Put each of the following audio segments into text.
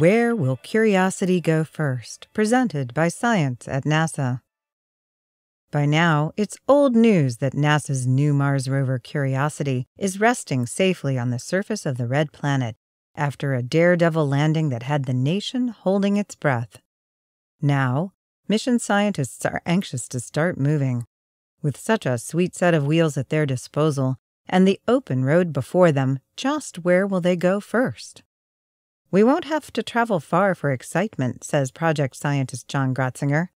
Where Will Curiosity Go First? Presented by Science at NASA. By now, it's old news that NASA's new Mars rover Curiosity is resting safely on the surface of the Red Planet after a daredevil landing that had the nation holding its breath. Now, mission scientists are anxious to start moving. With such a sweet set of wheels at their disposal and the open road before them, just where will they go first? We won't have to travel far for excitement, says project scientist John Grotzinger.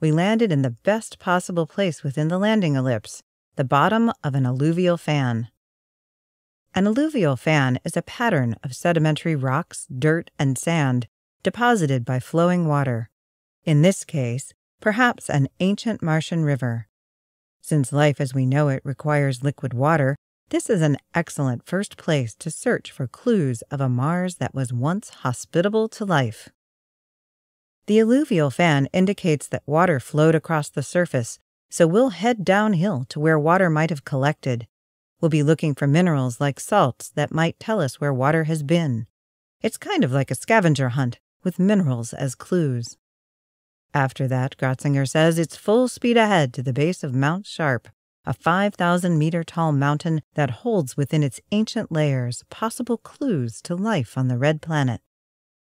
We landed in the best possible place within the landing ellipse, the bottom of an alluvial fan. An alluvial fan is a pattern of sedimentary rocks, dirt, and sand deposited by flowing water. In this case, perhaps an ancient Martian river. Since life as we know it requires liquid water, this is an excellent first place to search for clues of a Mars that was once hospitable to life. The alluvial fan indicates that water flowed across the surface, so we'll head downhill to where water might have collected. We'll be looking for minerals like salts that might tell us where water has been. It's kind of like a scavenger hunt, with minerals as clues. After that, Grotzinger says it's full speed ahead to the base of Mount Sharp, a 5,000-meter-tall mountain that holds within its ancient layers possible clues to life on the Red Planet.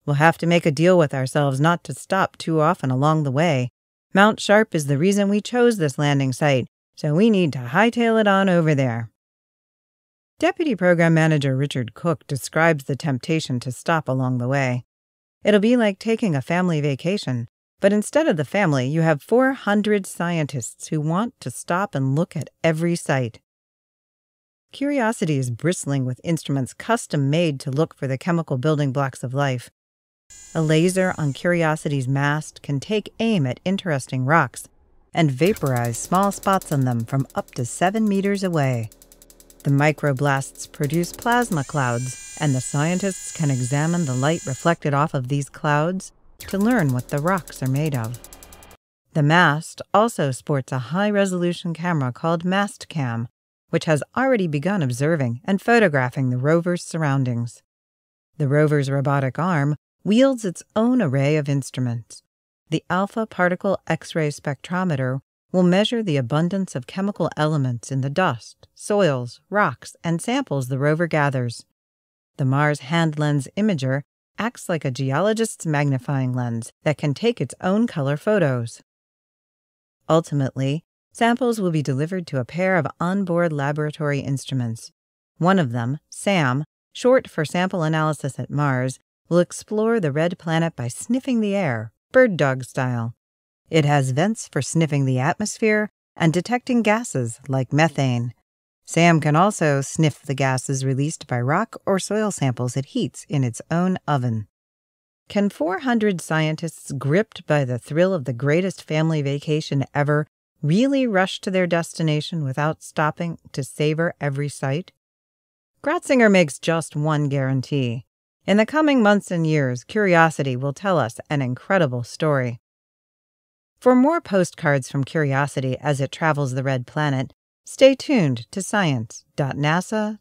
We'll have to make a deal with ourselves not to stop too often along the way. Mount Sharp is the reason we chose this landing site, so we need to hightail it on over there. Deputy Program Manager Richard Cook describes the temptation to stop along the way. It'll be like taking a family vacation, but instead of the family, you have 400 scientists who want to stop and look at every site. Curiosity is bristling with instruments custom-made to look for the chemical building blocks of life. A laser on Curiosity's mast can take aim at interesting rocks and vaporize small spots on them from up to 7 meters away. The microblasts produce plasma clouds, and the scientists can examine the light reflected off of these clouds to learn what the rocks are made of. The mast also sports a high-resolution camera called Mastcam, which has already begun observing and photographing the rover's surroundings. The rover's robotic arm wields its own array of instruments. The alpha particle X-ray spectrometer will measure the abundance of chemical elements in the dust, soils, rocks, and samples the rover gathers. The Mars hand lens imager acts like a geologist's magnifying lens that can take its own color photos. Ultimately, samples will be delivered to a pair of onboard laboratory instruments. One of them, SAM, short for Sample Analysis at Mars, will explore the Red Planet by sniffing the air, bird dog style. It has vents for sniffing the atmosphere and detecting gases like methane. SAM can also sniff the gases released by rock or soil samples it heats in its own oven. Can 400 scientists, gripped by the thrill of the greatest family vacation ever, really rush to their destination without stopping to savor every sight? Grotzinger makes just one guarantee. In the coming months and years, Curiosity will tell us an incredible story. For more postcards from Curiosity as it travels the Red Planet, stay tuned to science.nasa.gov.